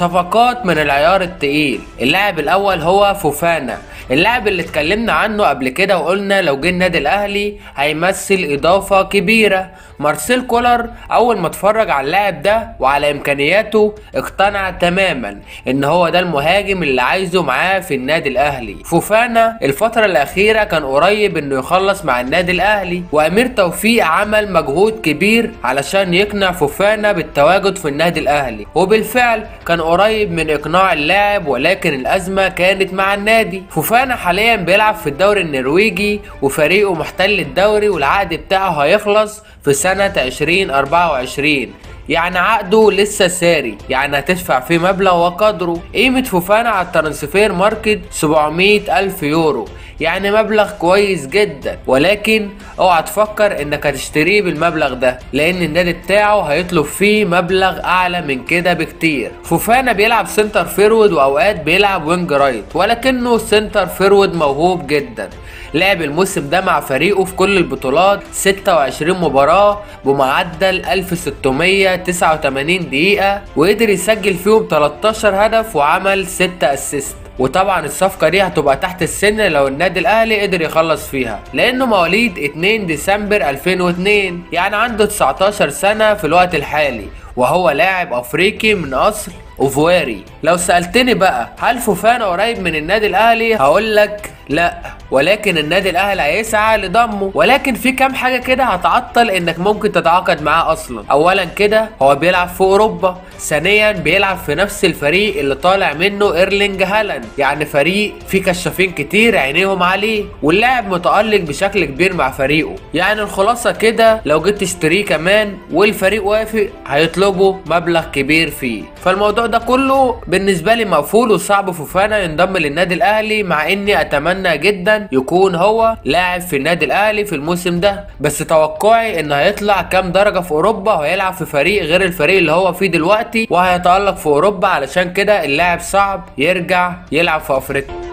صفقات من العيار التقيل. اللاعب الاول هو فوفانا، اللاعب اللي اتكلمنا عنه قبل كده وقلنا لو جه النادي الاهلي هيمثل اضافه كبيره. مارسيل كولر اول ما اتفرج على اللاعب ده وعلى امكانياته اقتنع تماما ان هو ده المهاجم اللي عايزه معاه في النادي الاهلي. فوفانا الفتره الاخيره كان قريب انه يخلص مع النادي الاهلي، وامير توفيق عمل مجهود كبير علشان يقنع فوفانا بالتواجد في النادي الاهلي، وبالفعل كان قريب من اقناع اللاعب، ولكن الازمه كانت مع النادي. فوفانا حاليا بيلعب في الدوري النرويجي وفريقه محتل الدوري، والعقد بتاعه هيخلص في سنه 2024، يعني عقده لسه ساري، يعني هتدفع فيه مبلغ وقدره. قيمة فوفانا على الترانسفير ماركت 700,000 يورو، يعني مبلغ كويس جدا، ولكن اوعى تفكر انك هتشتريه بالمبلغ ده لان النادي بتاعه هيطلب فيه مبلغ اعلى من كده بكتير. فوفانا بيلعب سنتر فيرود واوقات بيلعب وينج رايت، ولكنه سنتر فيرود موهوب جدا. لعب الموسم ده مع فريقه في كل البطولات 26 مباراة بمعدل 1689 دقيقة، وقدر يسجل فيهم 13 هدف وعمل 6 اسيست. وطبعا الصفقة دي هتبقى تحت السن لو النادي الاهلي قدر يخلص فيها، لانه مواليد 2 ديسمبر 2002، يعني عنده 19 سنة في الوقت الحالي، وهو لاعب افريقي من اصل اوفواري. لو سألتني بقى هل فوفانا قريب من النادي الاهلي هقولك لا، ولكن النادي الاهلي هيسعى لضمه، ولكن في كام حاجه كده هتعطل انك ممكن تتعاقد معاه اصلا. اولا كده هو بيلعب في اوروبا، ثانيا بيلعب في نفس الفريق اللي طالع منه ايرلينج هالاند، يعني فريق فيه كشافين كتير عينيهم عليه، واللاعب متالق بشكل كبير مع فريقه. يعني الخلاصه كده لو جيت تشتريه كمان والفريق وافق هيطلبوا مبلغ كبير فيه، فالموضوع ده كله بالنسبه لي مقفول، وصعب فوفانا ينضم للنادي الاهلي، مع اني اتمنى جدا يكون هو لاعب في النادي الاهلي في الموسم ده، بس توقعي انه هيطلع كام درجه في اوروبا وهيلعب في فريق غير الفريق اللي هو فيه دلوقتي، وهيتالق في اوروبا، علشان كده اللاعب صعب يرجع يلعب في افريقيا.